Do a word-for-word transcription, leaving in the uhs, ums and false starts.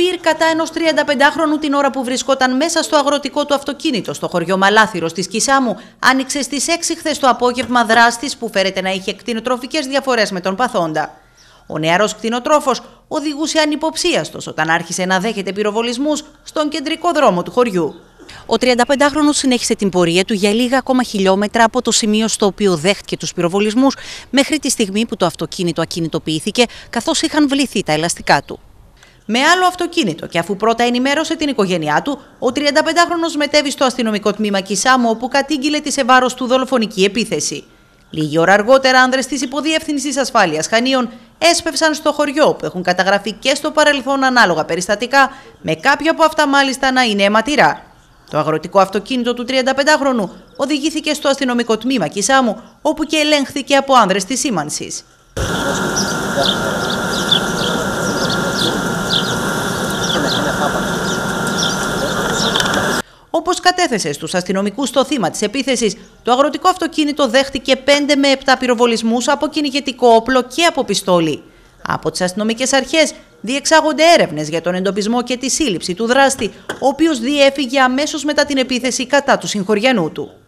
πυρ κατά ενός τριανταπεντάχρονου την ώρα που βρισκόταν μέσα στο αγροτικό του αυτοκίνητο στο χωριό Μαλάθυρος της Κισάμου άνοιξε στις έξι χθες το απόγευμα δράστης που φέρεται να είχε κτηνοτροφικές διαφορές με τον παθόντα. Ο νεαρός κτηνοτρόφος οδηγούσε ανυποψίαστος όταν άρχισε να δέχεται πυροβολισμούς στον κεντρικό δρόμο του χωριού. Ο τριανταπεντάχρονος συνέχισε την πορεία του για λίγα ακόμα χιλιόμετρα από το σημείο στο οποίο δέχτηκε τους πυροβολισμούς μέχρι τη στιγμή που το αυτοκίνητο ακινητοποιήθηκε καθώς είχαν βληθεί τα ελαστικά του. Με άλλο αυτοκίνητο και αφού πρώτα ενημέρωσε την οικογένειά του, ο τριανταπεντάχρονος μετέβη στο αστυνομικό τμήμα Κισάμου όπου κατήγγειλε τη σε βάρος του δολοφονική επίθεση. Λίγη ώρα αργότερα, άνδρες της Υποδιεύθυνσης Ασφάλειας Χανίων έσπευσαν στο χωριό που έχουν καταγραφεί και στο παρελθόν ανάλογα περιστατικά, με κάποια από αυτά μάλιστα να είναι αιματηρά. Το αγροτικό αυτοκίνητο του τριανταπεντάχρονου οδηγήθηκε στο αστυνομικό τμήμα Κισάμου, όπου και ελέγχθηκε από άνδρες της σήμανσης. Όπως κατέθεσε στους αστυνομικούς το θύμα της επίθεσης, το αγροτικό αυτοκίνητο δέχτηκε πέντε με επτά πυροβολισμούς από κυνηγετικό όπλο και από πιστόλι. Από τις αστυνομικές αρχές διεξάγονται έρευνες για τον εντοπισμό και τη σύλληψη του δράστη, ο οποίος διέφυγε αμέσως μετά την επίθεση κατά του συγχωριανού του.